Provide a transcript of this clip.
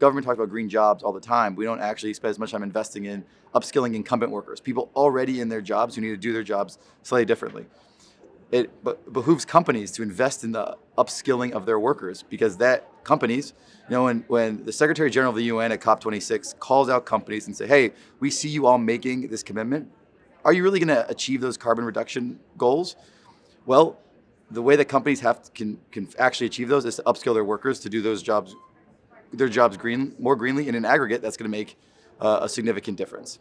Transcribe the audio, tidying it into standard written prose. Government talks about green jobs all the time. We don't actually spend as much time investing in upskilling incumbent workers, people already in their jobs who need to do their jobs slightly differently. It behooves companies to invest in the upskilling of their workers, because that companies, you know, when the Secretary General of the UN at COP26 calls out companies and say, hey, we see you all making this commitment. Are you really going to achieve those carbon reduction goals? Well, the way that companies have to, can actually achieve those is to upskill their workers to do those jobs, their jobs green, more greenly, and in aggregate, that's going to make a significant difference.